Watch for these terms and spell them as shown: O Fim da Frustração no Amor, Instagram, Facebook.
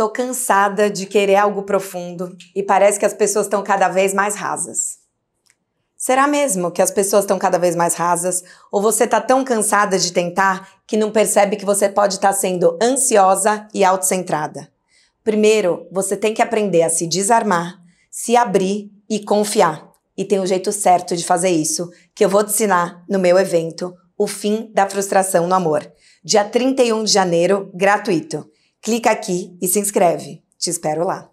Tô cansada de querer algo profundo e parece que as pessoas estão cada vez mais rasas. Será mesmo que as pessoas estão cada vez mais rasas? Ou você tá tão cansada de tentar que não percebe que você pode estar sendo ansiosa e autocentrada? Primeiro, você tem que aprender a se desarmar, se abrir e confiar. E tem um jeito certo de fazer isso, que eu vou te ensinar no meu evento O Fim da Frustração no Amor. Dia 31 de janeiro, gratuito. Clica aqui e se inscreve. Te espero lá.